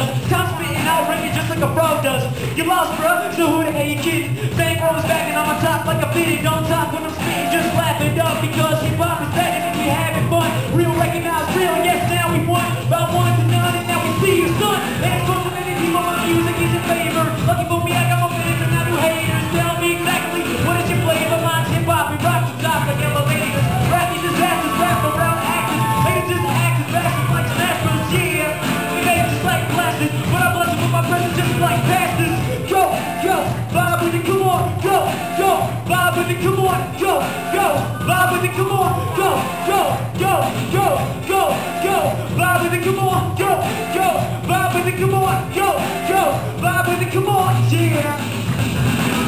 does. Constant and outrageous just like a frog does. You lost, bruh, so who the hell you kidding? Bank Row is backing on my top like a pity. Don't talk when I'm speaking, just laugh it up. Because hip-hop is better and we having fun. Real recognize real, yes now we won. About one to none and now we see your son. And so many people my music is in favor. Lucky for me I got my fans and I do haters. Tell me exactly what is your flavor. Mine's hip-hop and rock your top like elevators. Rap these disasters, rap around actors. They can just act as bastards like snappers, yeah. They just like blasters. When I bless you with my presence just like bastards. Go, go, vibe with it, come on. Go, go, vibe with it, come on. Go, go, vibe with it, come on. Go, go, go, go, go, go, vibe with it, come on. Go, go, vibe with it, come on. Go, go, vibe with it, come on, yeah.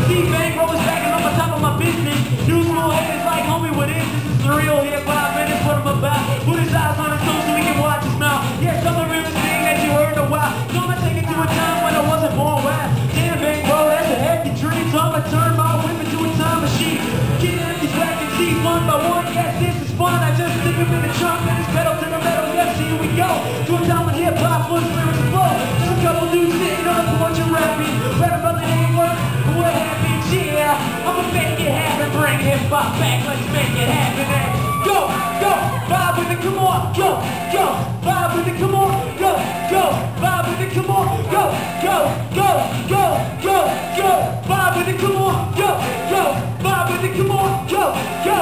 See, Bank Row is backing on the top of my business. You small haters like, homie, what is this? This is the real hip hop, and it's what I'm about. Put his eyes on his toes so he can watch his mouth. Yeah, some of the real thing that you heard in a while. So I'm gonna take it to a time when I wasn't born wild. Damn, Bank Row, that's a hefty dream. So I'm gonna turn my whip into a time machine. Get out these black and see one by one. Yes, this is fun. I just slip him in the trunk and his pedal to the metal. Yes, here we go. To a time when hip hop was lyrics flow. Just a couple dudes sitting on a porch and rapping. Right about the name work. What happens, yeah, I'ma make it happen, bring hip-hop back, let's make it happen, and go, go, vibe with it, come on, go, go, vibe with it, come on, go, go, vibe with it, come on, go, go, go, go, go, go, vibe with it, come on, go, go, vibe with it, come on, go, go,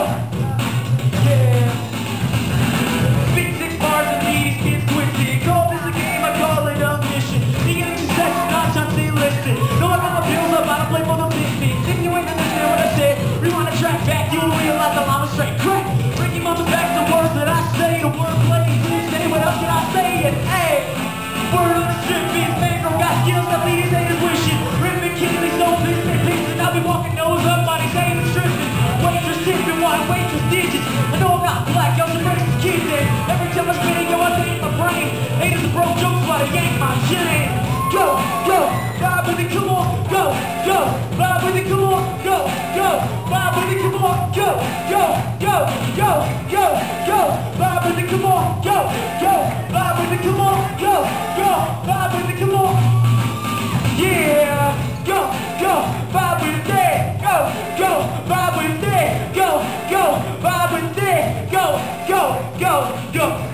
yeah. Big 6 bars and these kids quit it, call this a game, I call it a mission, the energy section, I'm trying to stay listed, no, I got my pills up, I don't play for the 15s, if you ain't understand what I said, rewind the track back, you'll realize the line was straight crack, bring your mama back the words that I say, the word plays, please say, what else can I say, and hey, word on the strip, beats, Bank Row got skills, that lead these haters wishing, ripping, killing me so pissed, they pissed, and I'll be walking nose up, bodies ain't stripping, waitress tipping, wide waitress digits, I know I'm not black, y'all should raise the kids in, every time I spit it, yo, I think in my brain, haters are broke jokes while they yank my chain, go, go, vibe with it, come on, go, go, vibe with it, come on, go, go, vibe with it, come on, go, go, go, go, go, go, vibe with it, come on, go, go, vibe with it, come on, go, go, vibe with it, come on, yeah, go, go, vibe with it, go, go, vibe with it, go, go, vibe with it, go, go, go, go.